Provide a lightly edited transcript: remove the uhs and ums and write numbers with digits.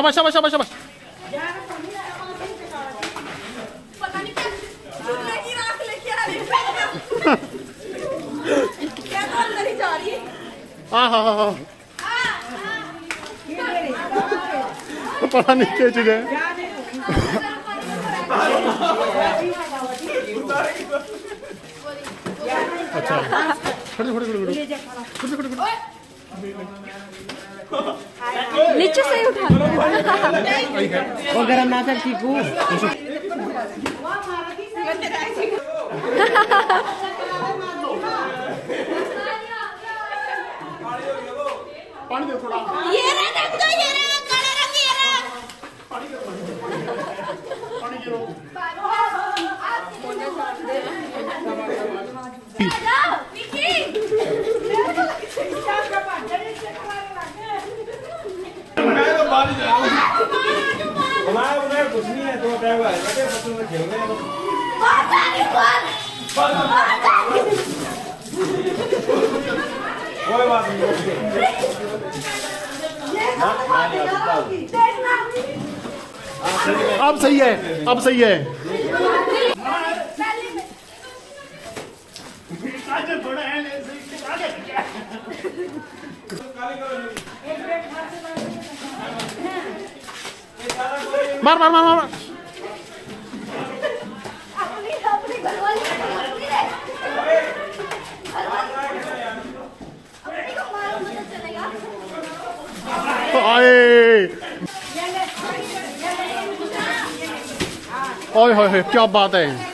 शाबाश। पता नहीं क्या अंदर ही जा रही है। हाँ पता नहीं क्या चीज है। अच्छा नीचे से उठा अगर हम नाचर की को पानी दे थोड़ा ये रे काले रंग ये रे पानी दे अब सही है। मार ओए होए क्या बात है।